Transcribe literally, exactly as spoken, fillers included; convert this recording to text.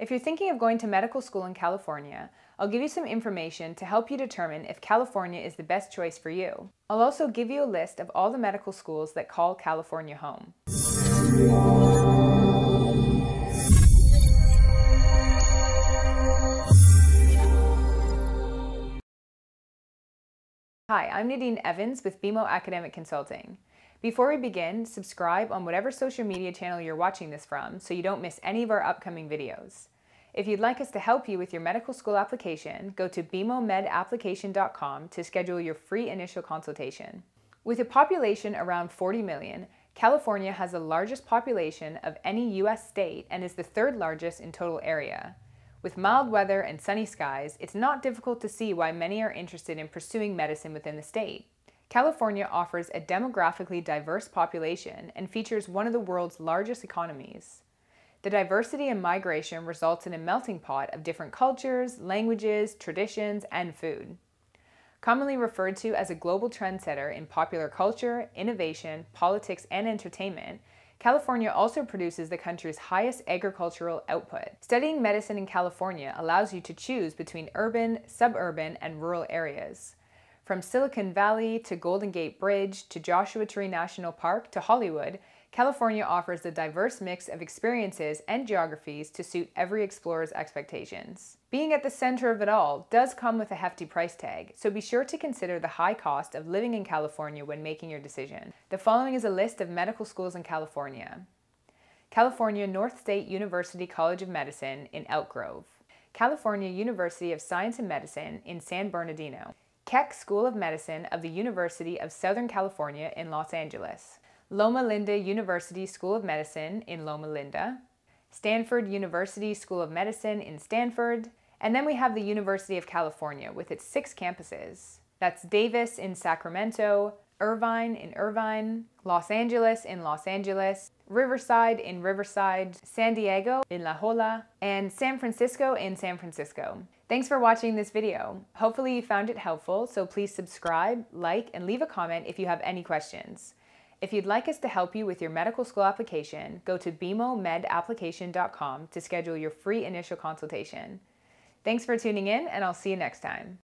If you're thinking of going to medical school in California, I'll give you some information to help you determine if California is the best choice for you. I'll also give you a list of all the medical schools that call California home. Hi, I'm Nadine Evans with BeMo Academic Consulting. Before we begin, subscribe on whatever social media channel you're watching this from so you don't miss any of our upcoming videos. If you'd like us to help you with your medical school application, go to Bemo Med Application dot com to schedule your free initial consultation. With a population around forty million, California has the largest population of any U S state and is the third largest in total area. With mild weather and sunny skies, it's not difficult to see why many are interested in pursuing medicine within the state. California offers a demographically diverse population and features one of the world's largest economies. The diversity and migration results in a melting pot of different cultures, languages, traditions, and food. Commonly referred to as a global trendsetter in popular culture, innovation, politics, and entertainment, California also produces the country's highest agricultural output. Studying medicine in California allows you to choose between urban, suburban, and rural areas. From Silicon Valley to Golden Gate Bridge to Joshua Tree National Park to Hollywood, California offers a diverse mix of experiences and geographies to suit every explorer's expectations. Being at the center of it all does come with a hefty price tag, so be sure to consider the high cost of living in California when making your decision. The following is a list of medical schools in California. California North State University College of Medicine in Elk Grove. California University of Science and Medicine in San Bernardino. Keck School of Medicine of the University of Southern California in Los Angeles. Loma Linda University School of Medicine in Loma Linda. Stanford University School of Medicine in Stanford. And then we have the University of California with its six campuses. That's Davis in Sacramento, Irvine in Irvine, Los Angeles in Los Angeles, Riverside in Riverside, San Diego in La Jolla, and San Francisco in San Francisco. Thanks for watching this video. Hopefully you found it helpful, so please subscribe, like, and leave a comment if you have any questions. If you'd like us to help you with your medical school application, go to Bemo Med Application dot com to schedule your free initial consultation. Thanks for tuning in, and I'll see you next time.